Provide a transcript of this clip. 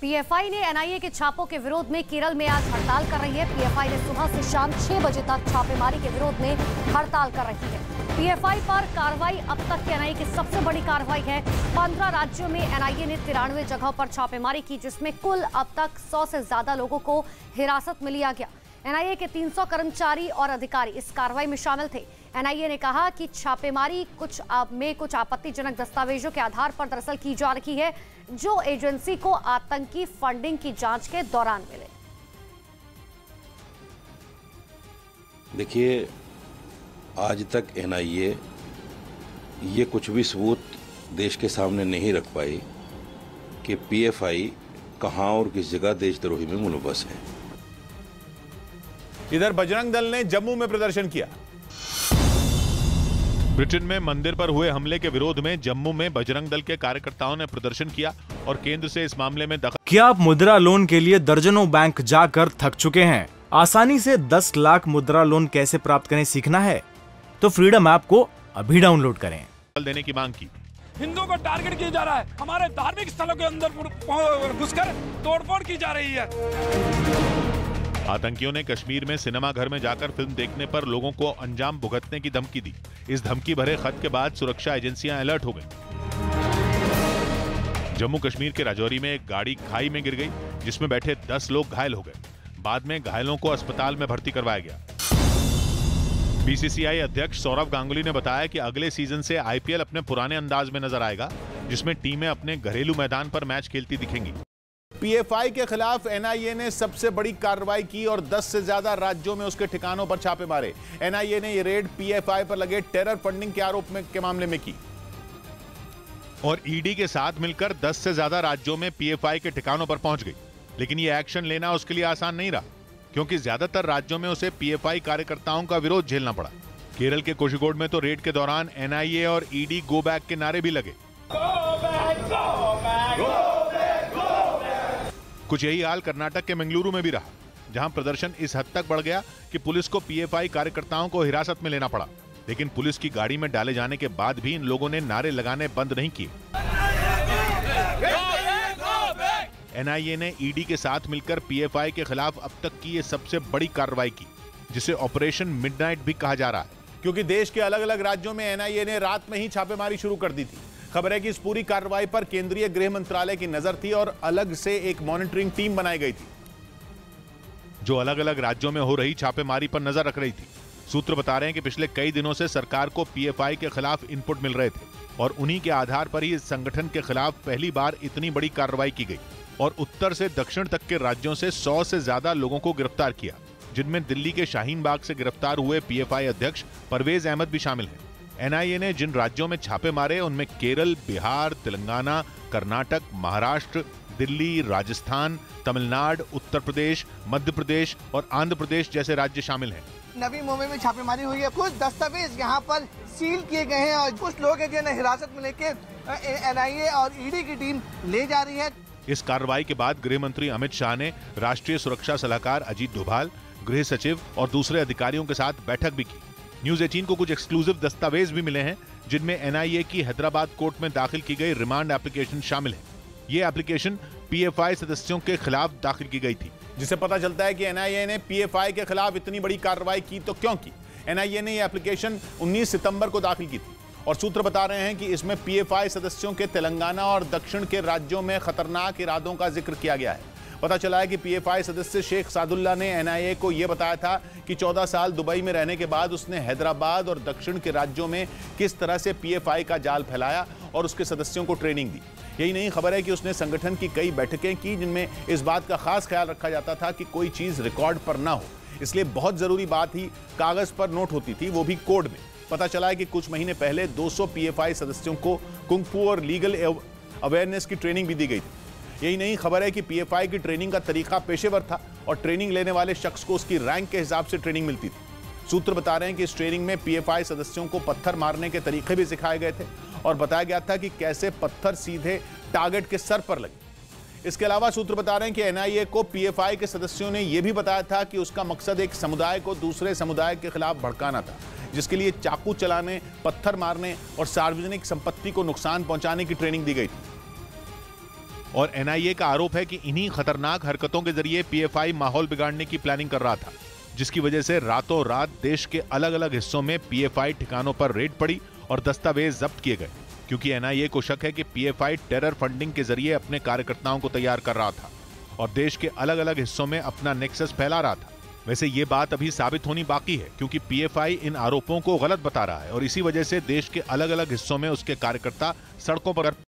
PFI ने NIA के छापों के विरोध में केरल में आज हड़ताल कर रही है। पीएफआई ने सुबह से शाम 6 बजे तक छापेमारी के विरोध में हड़ताल कर रही है। पीएफआई पर कार्रवाई अब तक एनआईए की सबसे बड़ी कार्रवाई है। 15 राज्यों में एनआईए ने 93 जगहों पर छापेमारी की, जिसमें कुल अब तक 100 से ज्यादा लोगों को हिरासत में लिया गया। एनआईए के 300 कर्मचारी और अधिकारी इस कार्रवाई में शामिल थे। एनआईए ने कहा कि छापेमारी कुछ आपत्तिजनक दस्तावेजों के आधार पर दरअसल की जा रही है, जो एजेंसी को आतंकी फंडिंग की जांच के दौरान मिले। देखिए, आज तक एनआईए ये कुछ भी सबूत देश के सामने नहीं रख पाई कि पीएफआई कहां और किस जगह देशद्रोही में मुलवस है। इधर बजरंग दल ने जम्मू में प्रदर्शन किया। ब्रिटेन में मंदिर पर हुए हमले के विरोध में जम्मू में बजरंग दल के कार्यकर्ताओं ने प्रदर्शन किया और केंद्र से इस मामले में दखल। क्या आप मुद्रा लोन के लिए दर्जनों बैंक जाकर थक चुके हैं? आसानी से 10 लाख मुद्रा लोन कैसे प्राप्त करें सीखना है तो फ्रीडम ऐप को अभी डाउनलोड करें। देने की मांग की। हिंदुओं को टारगेट किया जा रहा है, हमारे धार्मिक स्थलों के अंदर घुसकर तोड़फोड़ की जा रही है। आतंकियों ने कश्मीर में सिनेमा घर में जाकर फिल्म देखने पर लोगों को अंजाम भुगतने की धमकी दी। इस धमकी भरे खत के बाद सुरक्षा एजेंसियां अलर्ट हो गईं। जम्मू कश्मीर के राजौरी में एक गाड़ी खाई में गिर गई, जिसमें बैठे 10 लोग घायल हो गए। बाद में घायलों को अस्पताल में भर्ती करवाया गया। बीसीसीआई अध्यक्ष सौरव गांगुली ने बताया कि अगले सीजन से आईपीएल अपने पुराने अंदाज में नजर आएगा, जिसमें टीमें अपने घरेलू मैदान पर मैच खेलती दिखेंगी। पीएफआई के खिलाफ एनआईए ने सबसे बड़ी कार्रवाई की और 10 से ज्यादा राज्यों में उसके ठिकानों पर छापे मारे। एनआईए ने ये रेड पीएफआई पर लगे टेरर फंडिंग के आरोप में के मामले में की और ईडी के साथ मिलकर 10 से ज्यादा राज्यों में पीएफआई के ठिकानों पर पहुंच गई। लेकिन ये एक्शन लेना उसके लिए आसान नहीं रहा, क्योंकि ज्यादातर राज्यों में उसे पीएफआई कार्यकर्ताओं का विरोध झेलना पड़ा। केरल के कोषिकोड में तो रेड के दौरान एनआईए और ईडी गो बैक के नारे भी लगे। कुछ यही हाल कर्नाटक के मंगलुरु में भी रहा, जहां प्रदर्शन इस हद तक बढ़ गया कि पुलिस को पीएफआई कार्यकर्ताओं को हिरासत में लेना पड़ा। लेकिन पुलिस की गाड़ी में डाले जाने के बाद भी इन लोगों ने नारे लगाने बंद नहीं किए। एनआईए ने ईडी के साथ मिलकर पीएफआई के खिलाफ अब तक की ये सबसे बड़ी कार्रवाई की, जिसे ऑपरेशन मिडनाइट भी कहा जा रहा है, क्योंकि देश के अलग अलग राज्यों में एनआईए ने रात में ही छापेमारी शुरू कर दी थी। खबर है कि इस पूरी कार्रवाई पर केंद्रीय गृह मंत्रालय की नजर थी और अलग से एक मॉनिटरिंग टीम बनाई गई थी, जो अलग अलग राज्यों में हो रही छापेमारी पर नजर रख रही थी। सूत्र बता रहे हैं कि पिछले कई दिनों से सरकार को पीएफआई के खिलाफ इनपुट मिल रहे थे और उन्हीं के आधार पर ही इस संगठन के खिलाफ पहली बार इतनी बड़ी कार्रवाई की गई और उत्तर से दक्षिण तक के राज्यों से 100 से ज्यादा लोगों को गिरफ्तार किया, जिनमें दिल्ली के शाहीन बाग से गिरफ्तार हुए पीएफआई अध्यक्ष परवेज अहमद भी शामिल हैं। एनआईए ने जिन राज्यों में छापे मारे उनमें केरल, बिहार, तेलंगाना, कर्नाटक, महाराष्ट्र, दिल्ली, राजस्थान, तमिलनाडु, उत्तर प्रदेश, मध्य प्रदेश और आंध्र प्रदेश जैसे राज्य शामिल हैं। नवी मुंबई में छापेमारी हुई है। कुछ दस्तावेज यहां पर सील किए गए हैं और कुछ लोग हैं जिन्हें हिरासत में लेके एनआईए और ईडी की टीम ले जा रही है। इस कार्रवाई के बाद गृह मंत्री अमित शाह ने राष्ट्रीय सुरक्षा सलाहकार अजीत डोभाल, गृह सचिव और दूसरे अधिकारियों के साथ बैठक भी की। न्यूज़ 18 को कुछ एक्सक्लूसिव दस्तावेज भी मिले हैं, जिनमें एनआईए की हैदराबाद कोर्ट में दाखिल की गई रिमांड एप्लीकेशन शामिल है। ये एप्लीकेशन पीएफआई सदस्यों के खिलाफ दाखिल की गई थी, जिससे पता चलता है कि एनआईए ने पीएफआई के खिलाफ इतनी बड़ी कार्रवाई की तो क्यों की। एनआईए ने ये एप्लीकेशन 19 सितंबर को दाखिल की थी और सूत्र बता रहे हैं कि इसमें पीएफआई सदस्यों के तेलंगाना और दक्षिण के राज्यों में खतरनाक इरादों का जिक्र किया गया है। पता चला है कि पीएफआई सदस्य शेख सादुल्ला ने एनआईए को यह बताया था कि 14 साल दुबई में रहने के बाद उसने हैदराबाद और दक्षिण के राज्यों में किस तरह से पीएफआई का जाल फैलाया और उसके सदस्यों को ट्रेनिंग दी। यही नहीं, खबर है कि उसने संगठन की कई बैठकें की, जिनमें इस बात का खास ख्याल रखा जाता था कि कोई चीज़ रिकॉर्ड पर ना हो, इसलिए बहुत ज़रूरी बात ही कागज़ पर नोट होती थी, वो भी कोड में। पता चला है कि कुछ महीने पहले 200 पीएफआई सदस्यों को कुंगफू और लीगल अवेयरनेस की ट्रेनिंग भी दी गई थी। यही नहीं, खबर है कि पीएफआई की ट्रेनिंग का तरीका पेशेवर था और ट्रेनिंग लेने वाले शख्स को उसकी रैंक के हिसाब से ट्रेनिंग मिलती थी। सूत्र बता रहे हैं कि इस ट्रेनिंग में पीएफआई सदस्यों को पत्थर मारने के तरीके भी सिखाए गए थे और बताया गया था कि कैसे पत्थर सीधे टारगेट के सर पर लगे। इसके अलावा सूत्र बता रहे हैं कि एनआईए को पीएफआई के सदस्यों ने यह भी बताया था कि उसका मकसद एक समुदाय को दूसरे समुदाय के खिलाफ भड़काना था, जिसके लिए चाकू चलाने, पत्थर मारने और सार्वजनिक संपत्ति को नुकसान पहुंचाने की ट्रेनिंग दी गई थी और एनआईए का आरोप है कि इन्हीं खतरनाक हरकतों के जरिए पीएफआई माहौल बिगाड़ने की प्लानिंग कर रहा था, जिसकी वजह से रातों रात देश के अलग अलग हिस्सों में पीएफआई ठिकानों पर रेड पड़ी और दस्तावेज जब्त किए गए, क्योंकि एनआईए को शक है कि पीएफआई टेरर फंडिंग के जरिए अपने कार्यकर्ताओं को तैयार कर रहा था और देश के अलग अलग हिस्सों में अपना नेक्सस फैला रहा था। वैसे ये बात अभी साबित होनी बाकी है, क्योंकि पीएफआई इन आरोपों को गलत बता रहा है और इसी वजह से देश के अलग अलग हिस्सों में उसके कार्यकर्ता सड़कों पर